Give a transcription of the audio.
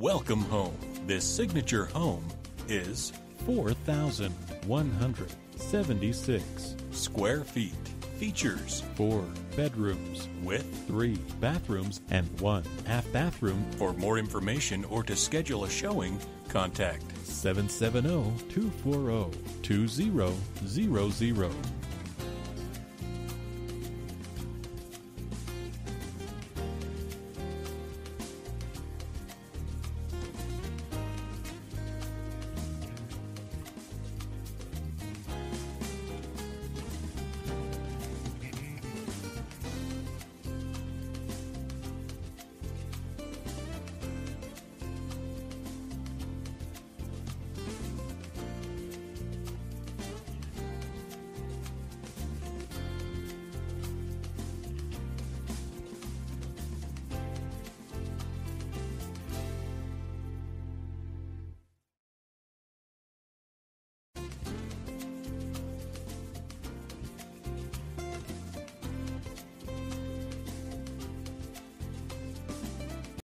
Welcome home. This signature home is 4,176 square feet. Features 4 bedrooms with 3 bathrooms and 1 half bathroom. For more information or to schedule a showing, contact 770-240-2000.